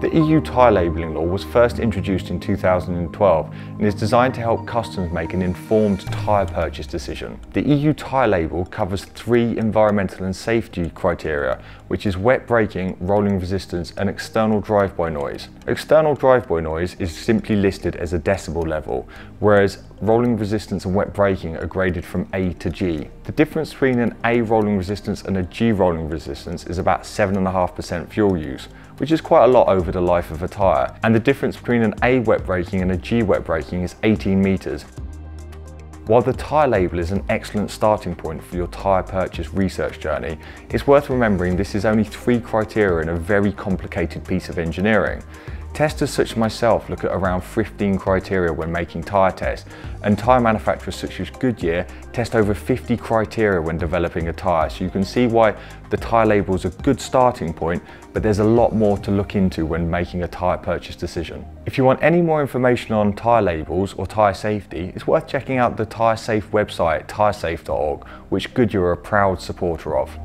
The EU tyre labelling law was first introduced in 2012 and is designed to help customers make an informed tyre purchase decision. The EU tyre label covers three environmental and safety criteria, which is wet braking, rolling resistance and external drive-by noise. External drive-by noise is simply listed as a decibel level, whereas rolling resistance and wet braking are graded from A to G. The difference between an A rolling resistance and a G rolling resistance is about 7.5% fuel use, which is quite a lot over the life of a tyre, and the difference between an A wet braking and a G wet braking is 18 metres. While the tyre label is an excellent starting point for your tyre purchase research journey, it's worth remembering this is only three criteria in a very complicated piece of engineering. Testers such as myself look at around 15 criteria when making tyre tests, and tyre manufacturers such as Goodyear test over 50 criteria when developing a tyre, so you can see why the tyre label is a good starting point, but there's a lot more to look into when making a tyre purchase decision. If you want any more information on tyre labels or tyre safety, it's worth checking out the Tyre Safe website, tyresafe.org, which Goodyear are a proud supporter of.